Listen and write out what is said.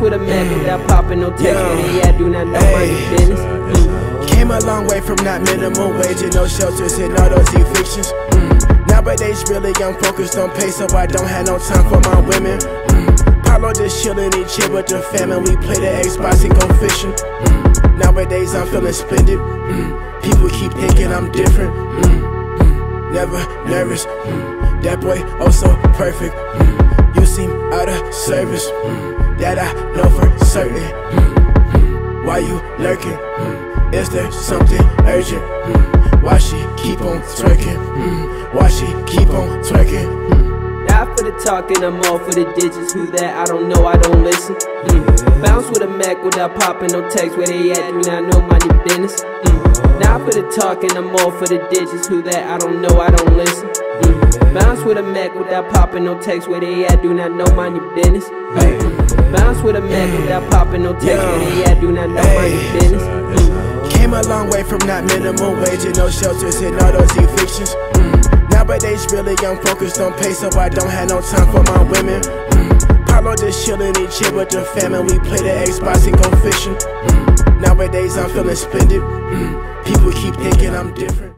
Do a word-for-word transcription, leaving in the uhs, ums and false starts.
with a Mac without popping no text. Yeah, I do not know my business. Mm. Came a long way from not minimum wage and no shelters and all those evictions. Mm. Nowadays, really, I'm focused on pay, so I don't have no time for my women. Mm. Polo just chillin' and chill with the family. We play the Xbox and go fishing. Mm. Nowadays, I'm feeling splendid. Mm. People keep thinking I'm different. Mm. Mm. Never nervous. Mm. That boy, oh so perfect. Mm. You seem out of service. Mm. That I know for certain. Mm. Why you lurking? Mm. Is there something urgent? Mm. Why she keep on twerking? Mm. Why she keep on twerking? Mm. Not for the talking, I'm all for the digits. Who that? I don't know, I don't listen. Mm. Bounce with a Mac without popping no text. Where they at? Do not know my new business. Mm. Not for the talking, I'm all for the digits. Who that? I don't know, I don't listen. Mm. Bounce with a Mac without popping no text. Where they at? Do not know my new business. Hey. Bounce with a Mac without popping no text. Yeah, I do not know my business. Mm. Came a long way from not minimum wage and no shelters and all those evictions. Mm. Nowadays, really, I'm focused on pay, so I don't have no time for my women. Mm. Polo just chillin' and chill with the family. We play the Xbox and go fishing. Mm. Nowadays, I'm feeling splendid. Mm. People keep thinking I'm different.